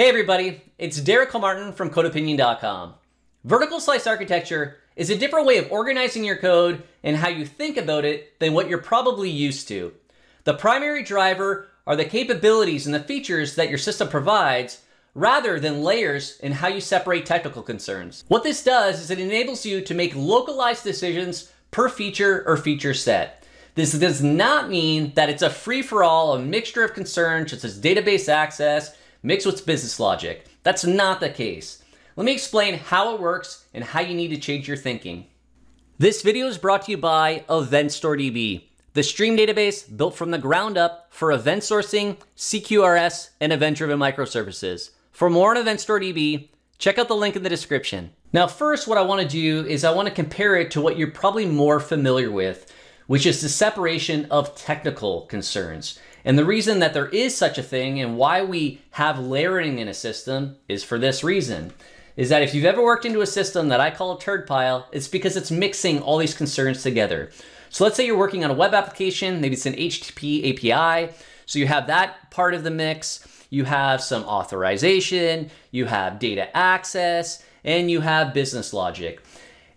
Hey everybody, it's Derek Lamartin from codeopinion.com. Vertical slice architecture is a different way of organizing your code and how you think about it than what you're probably used to. The primary driver are the capabilities and the features that your system provides rather than layers and how you separate technical concerns. What this does is it enables you to make localized decisions per feature or feature set. This does not mean that it's a free-for-all, a mixture of concerns such as database access, mixed with business logic. That's not the case. Let me explain how it works and how you need to change your thinking. This video is brought to you by EventStoreDB, the stream database built from the ground up for event sourcing, CQRS, and event-driven microservices. For more on EventStoreDB, check out the link in the description. Now, first, what I want to do is I want to compare it to what you're probably more familiar with, which is the separation of technical concerns. And the reason that there is such a thing and why we have layering in a system is for this reason, is that if you've ever worked into a system that I call a turd pile, it's because it's mixing all these concerns together. So let's say you're working on a web application, maybe it's an HTTP API. So you have that part of the mix, you have some authorization, you have data access, and you have business logic.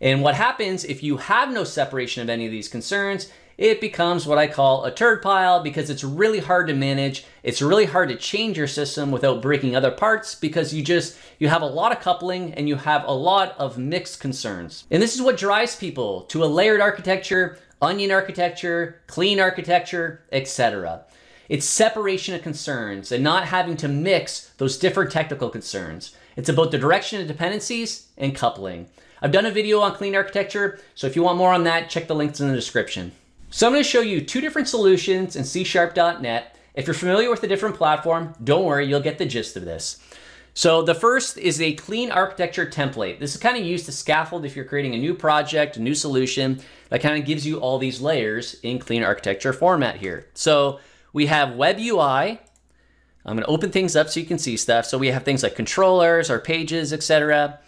And what happens if you have no separation of any of these concerns, it becomes what I call a turd pile because it's really hard to manage. It's really hard to change your system without breaking other parts because you have a lot of coupling and you have a lot of mixed concerns. And this is what drives people to a layered architecture, onion architecture, clean architecture, etc. It's separation of concerns and not having to mix those different technical concerns. It's about the direction of dependencies and coupling. I've done a video on clean architecture, so if you want more on that, check the links in the description. So I'm going to show you two different solutions in C#.NET. If you're familiar with a different platform, don't worry, you'll get the gist of this. So the first is a clean architecture template. This is kind of used to scaffold if you're creating a new project, a new solution, that kind of gives you all these layers in clean architecture format here. So we have web UI. I'm going to open things up so you can see stuff. So we have things like controllers, our pages, etc.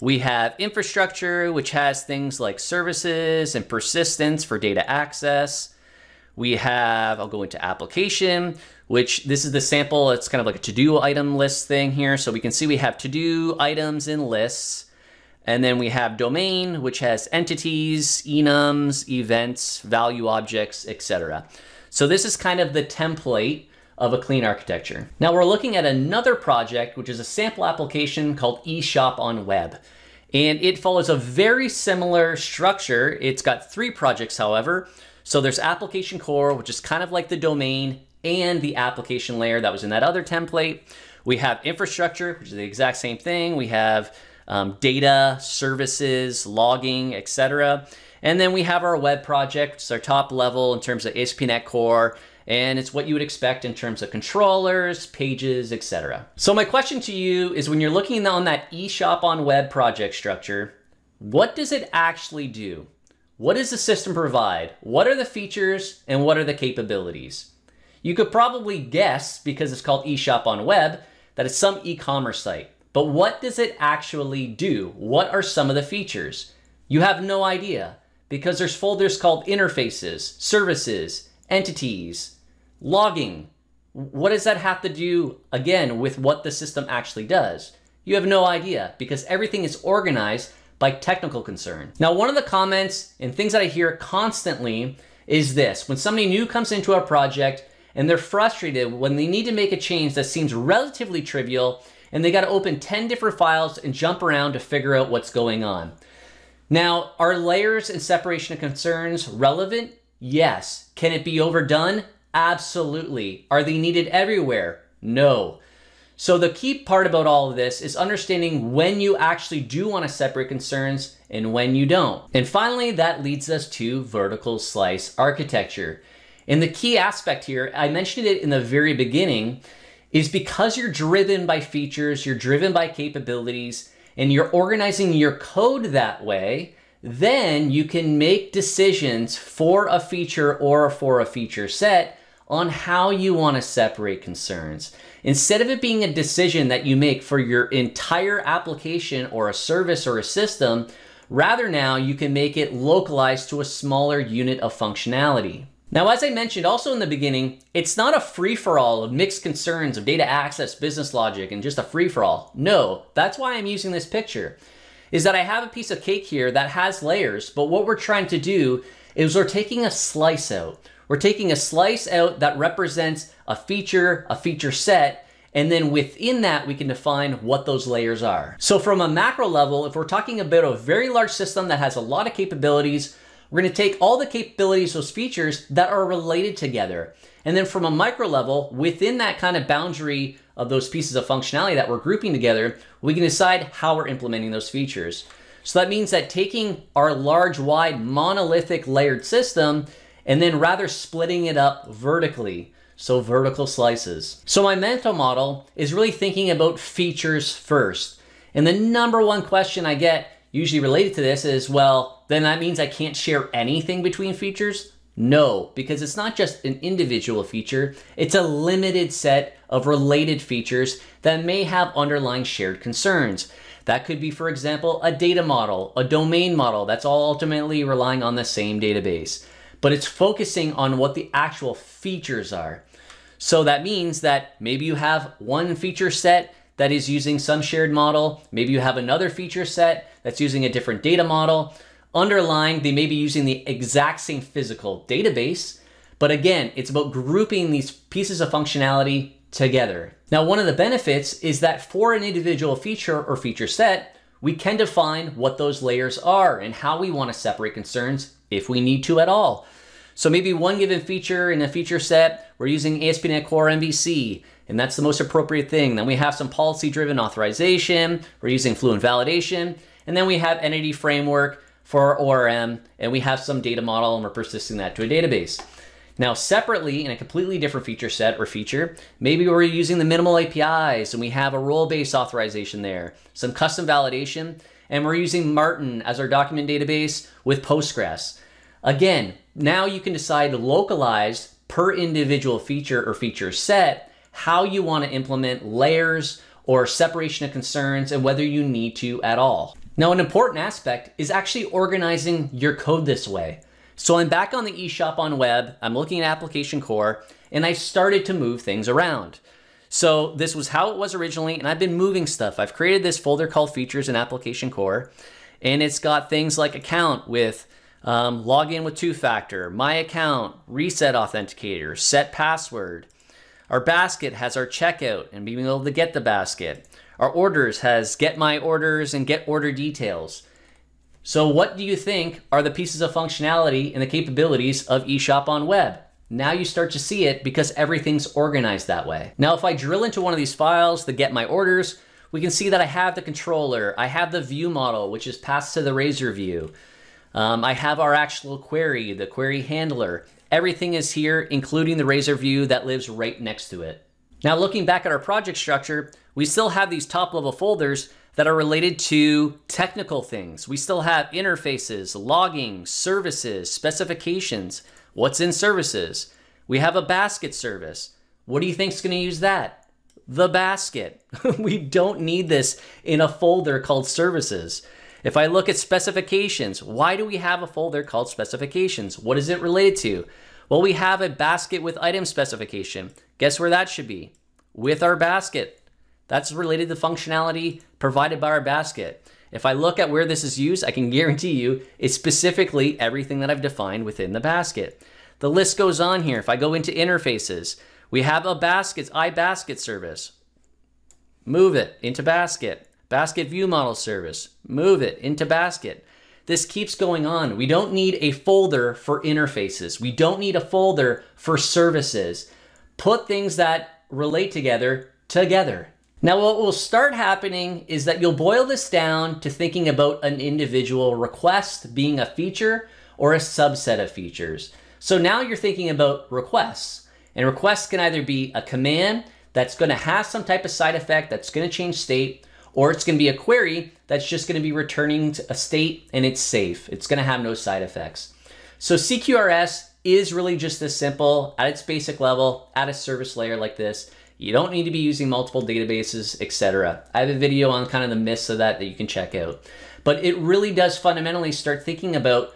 We have infrastructure, which has things like services and persistence for data access. We have, I'll go into application, which this is the sample. It's kind of like a to-do item list thing here. So we can see we have to-do items and lists. And then we have domain, which has entities, enums, events, value objects, etc. So this is kind of the template of a clean architecture. Now we're looking at another project, which is a sample application called eShopOnWeb. And it follows a very similar structure. It's got three projects, however. So there's application core, which is kind of like the domain and the application layer that was in that other template. We have infrastructure, which is the exact same thing. We have data, services, logging, etc. And then we have our web project, it's our top level in terms of ASP.NET Core, and it's what you would expect in terms of controllers, pages, etc. So my question to you is when you're looking on that eShopOnWeb project structure, what does it actually do? What does the system provide? What are the features and what are the capabilities? You could probably guess, because it's called eShopOnWeb, that it's some e-commerce site. But what does it actually do? What are some of the features? You have no idea because there's folders called interfaces, services, entities, logging. What does that have to do, again, with what the system actually does? You have no idea because everything is organized by technical concern. Now, one of the comments and things that I hear constantly is this. When somebody new comes into a project and they're frustrated when they need to make a change that seems relatively trivial and they got to open 10 different files and jump around to figure out what's going on. Now, are layers and separation of concerns relevant? Yes. Can it be overdone? Absolutely. Are they needed everywhere? No. So the key part about all of this is understanding when you actually do want to separate concerns and when you don't. And finally, that leads us to vertical slice architecture. And the key aspect here, I mentioned it in the very beginning, is because you're driven by features, you're driven by capabilities, and you're organizing your code that way, then you can make decisions for a feature or for a feature set on how you want to separate concerns. Instead of it being a decision that you make for your entire application or a service or a system, rather now you can make it localized to a smaller unit of functionality. Now, as I mentioned also in the beginning, it's not a free-for-all of mixed concerns of data access, business logic, and just a free-for-all. No, that's why I'm using this picture, is that I have a piece of cake here that has layers, but what we're trying to do is we're taking a slice out. We're taking a slice out that represents a feature set, and then within that, we can define what those layers are. So from a macro level, if we're talking about a very large system that has a lot of capabilities, we're going to take all the capabilities, those features that are related together. And then from a micro level, within that kind of boundary of those pieces of functionality that we're grouping together, we can decide how we're implementing those features. So that means that taking our large, wide, monolithic layered system, and then rather splitting it up vertically. So vertical slices. So my mental model is really thinking about features first. And the number one question I get usually related to this is, well, then that means I can't share anything between features? No, because it's not just an individual feature, it's a limited set of related features that may have underlying shared concerns. That could be, for example, a data model, a domain model, that's all ultimately relying on the same database. But it's focusing on what the actual features are. So that means that maybe you have one feature set that is using some shared model, maybe you have another feature set that's using a different data model. Underlying, they may be using the exact same physical database, but again, it's about grouping these pieces of functionality together. Now, one of the benefits is that for an individual feature or feature set, we can define what those layers are and how we want to separate concerns if we need to at all. So maybe one given feature in a feature set, we're using ASP.NET Core MVC, and that's the most appropriate thing. Then we have some policy-driven authorization, we're using Fluent Validation, and then we have Entity Framework for our ORM, and we have some data model, and we're persisting that to a database. Now separately, in a completely different feature set or feature, maybe we're using the minimal APIs, and we have a role-based authorization there, some custom validation, and we're using Martin as our document database with Postgres. Again, now you can decide localized per individual feature or feature set how you want to implement layers or separation of concerns and whether you need to at all. Now, an important aspect is actually organizing your code this way. So I'm back on the eShopOnWeb, I'm looking at application core, and I've started to move things around. So this was how it was originally, and I've been moving stuff. I've created this folder called Features in Application Core, and it's got things like account with login with two-factor, my account, reset authenticator, set password. Our basket has our checkout and being able to get the basket. Our orders has get my orders and get order details. So what do you think are the pieces of functionality and the capabilities of eShopOnWeb? Now you start to see it because everything's organized that way. Now, if I drill into one of these files, the get my orders, we can see that I have the controller, I have the view model, which is passed to the Razor view. I have our actual query, the query handler. Everything is here, including the Razor view that lives right next to it. Now, looking back at our project structure, we still have these top level folders that are related to technical things. We still have interfaces, logging, services, specifications, what's in services. We have a basket service. What do you think is going to use that? The basket. We don't need this in a folder called services. If I look at specifications, why do we have a folder called specifications? What is it related to? Well, we have a basket with item specification. Guess where that should be? With our basket. That's related to functionality provided by our basket. If I look at where this is used, I can guarantee you it's specifically everything that I've defined within the basket. The list goes on here. If I go into interfaces, we have a basket, iBasket service. Move it into basket. Basket view model service, move it into basket. This keeps going on. We don't need a folder for interfaces. We don't need a folder for services. Put things that relate together. Now, what will start happening is that you'll boil this down to thinking about an individual request being a feature or a subset of features. So now you're thinking about requests, and requests can either be a command that's going to have some type of side effect that's going to change state, or it's going to be a query that's just going to be returning to a state and it's safe. It's going to have no side effects. So CQRS is really just this simple at its basic level, at a service layer like this. You don't need to be using multiple databases, etc. I have a video on kind of the myths of that you can check out. But it really does fundamentally start thinking about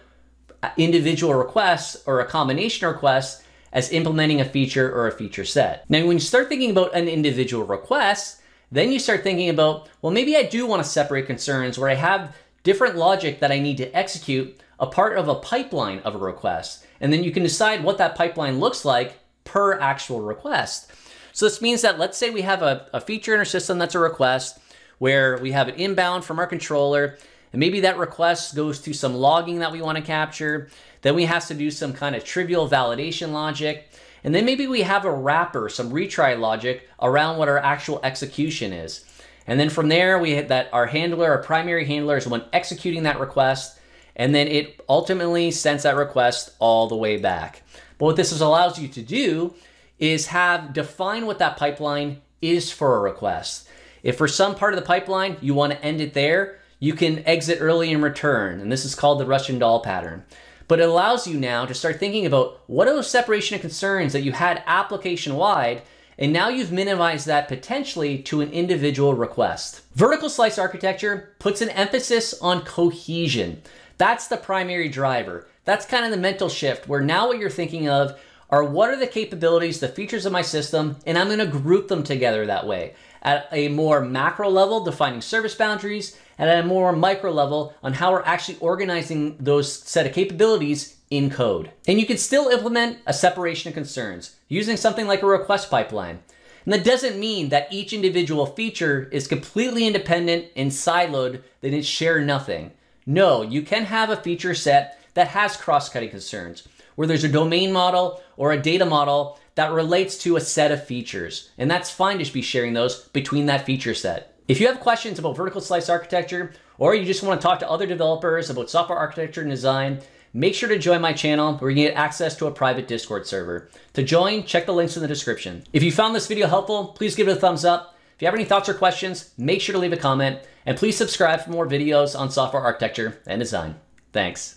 individual requests or a combination of requests as implementing a feature or a feature set. Now, when you start thinking about an individual request, then you start thinking about, well, maybe I do want to separate concerns where I have different logic that I need to execute a part of a pipeline of a request. And then you can decide what that pipeline looks like per actual request. So this means that let's say we have a feature in our system that's a request where we have it inbound from our controller, and maybe that request goes to some logging that we want to capture. Then we have to do some kind of trivial validation logic. And then maybe we have a wrapper, some retry logic around what our actual execution is. And then from there, we hit that our handler, our primary handler is the one executing that request. And then it ultimately sends that request all the way back. But what this allows you to do is define what that pipeline is for a request. If for some part of the pipeline, you want to end it there, you can exit early and return. And this is called the Russian doll pattern. But it allows you now to start thinking about what are those separation of concerns that you had application-wide, and now you've minimized that potentially to an individual request. Vertical slice architecture puts an emphasis on cohesion. That's the primary driver. That's kind of the mental shift where now what you're thinking of are what are the capabilities, the features of my system, and I'm gonna group them together that way. At a more macro level, defining service boundaries, and at a more micro level on how we're actually organizing those set of capabilities in code. And you can still implement a separation of concerns using something like a request pipeline. And that doesn't mean that each individual feature is completely independent and siloed, that it shares nothing. No, you can have a feature set that has cross-cutting concerns, where there's a domain model or a data model that relates to a set of features. And that's fine to be sharing those between that feature set. If you have questions about vertical slice architecture, or you just want to talk to other developers about software architecture and design, make sure to join my channel where you can get access to a private Discord server. To join, check the links in the description. If you found this video helpful, please give it a thumbs up. If you have any thoughts or questions, make sure to leave a comment, and please subscribe for more videos on software architecture and design. Thanks.